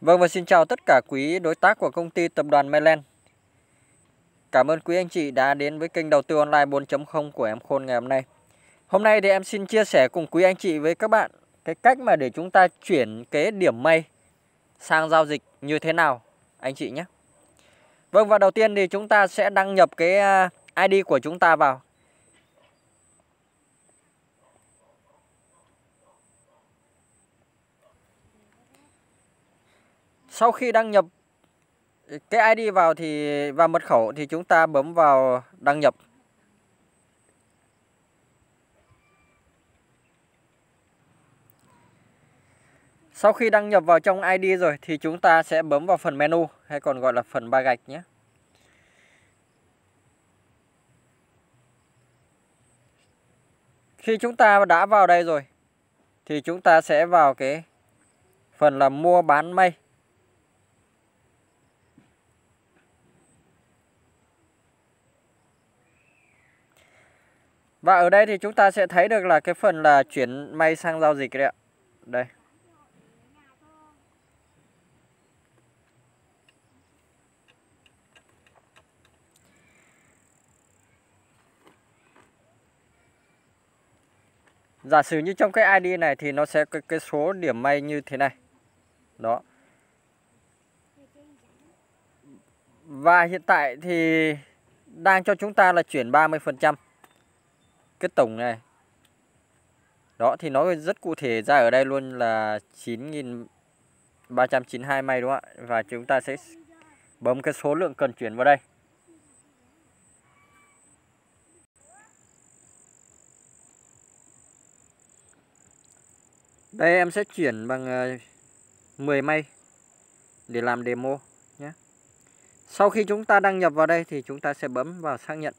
Vâng, và xin chào tất cả quý đối tác của công ty tập đoàn Meeyland. Cảm ơn quý anh chị đã đến với kênh đầu tư online 4.0 của em Khôn ngày hôm nay. Hôm nay thì em xin chia sẻ cùng quý anh chị với các bạn cái cách mà để chúng ta chuyển cái điểm may sang giao dịch như thế nào anh chị nhé. Vâng, và đầu tiên thì chúng ta sẽ đăng nhập cái ID của chúng ta vào. Sau khi đăng nhập cái ID vào thì và mật khẩu thì chúng ta bấm vào đăng nhập. Sau khi đăng nhập vào trong ID rồi thì chúng ta sẽ bấm vào phần menu hay còn gọi là phần ba gạch nhé. Khi chúng ta đã vào đây rồi thì chúng ta sẽ vào cái phần là mua bán may. Và ở đây thì chúng ta sẽ thấy được là cái phần là chuyển may sang giao dịch đấy ạ. Đây. Giả sử như trong cái ID này thì nó sẽ có cái số điểm may như thế này. Đó. Và hiện tại thì đang cho chúng ta là chuyển 30%. Cái tổng này. Đó thì nó rất cụ thể ra ở đây luôn là 9.392 may đúng không ạ? Và chúng ta sẽ bấm cái số lượng cần chuyển vào đây. Đây em sẽ chuyển bằng 10 may để làm demo nhé. Sau khi chúng ta đăng nhập vào đây thì chúng ta sẽ bấm vào xác nhận.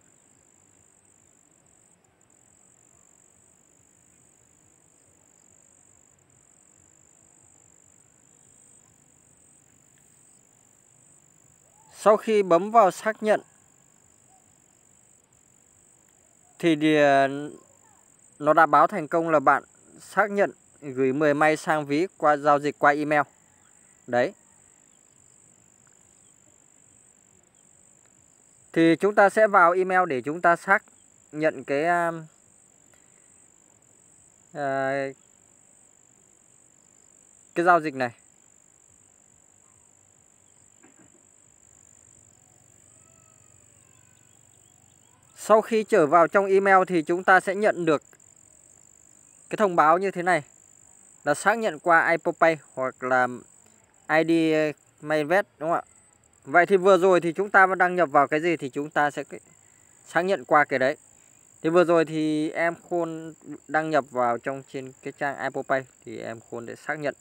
Sau khi bấm vào xác nhận thì nó đã báo thành công là bạn xác nhận gửi 10 may sang ví qua giao dịch qua email. Đấy. Thì chúng ta sẽ vào email để chúng ta xác nhận cái giao dịch này. Sau khi trở vào trong email thì chúng ta sẽ nhận được cái thông báo như thế này là xác nhận qua Apple Pay hoặc là ID Mainvest đúng không ạ? Vậy thì vừa rồi thì chúng ta đăng nhập vào cái gì thì chúng ta sẽ xác nhận qua cái đấy. Thì vừa rồi thì em Khôn đăng nhập vào trong trên cái trang Apple Pay thì em Khôn để xác nhận.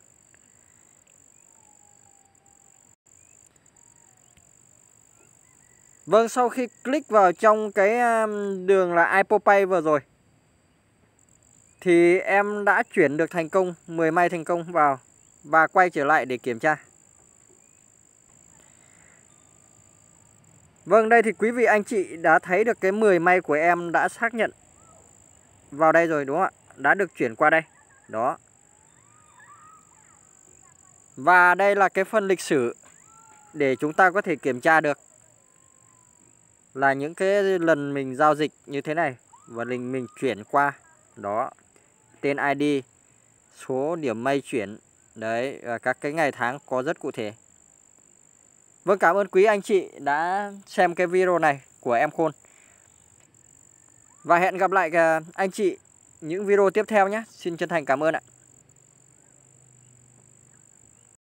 Vâng, sau khi click vào trong cái đường là Apple Pay vừa rồi thì em đã chuyển được thành công 10 may thành công vào và quay trở lại để kiểm tra. Vâng, đây thì quý vị anh chị đã thấy được cái 10 may của em đã xác nhận vào đây rồi đúng không ạ? Đã được chuyển qua đây. Đó. Và đây là cái phần lịch sử để chúng ta có thể kiểm tra được là những cái lần mình giao dịch như thế này và mình chuyển qua. Đó. Tên ID, số điểm may chuyển. Đấy, và các cái ngày tháng có rất cụ thể. Vâng, cảm ơn quý anh chị đã xem cái video này của em Khôn. Và hẹn gặp lại anh chị những video tiếp theo nhé. Xin chân thành cảm ơn ạ.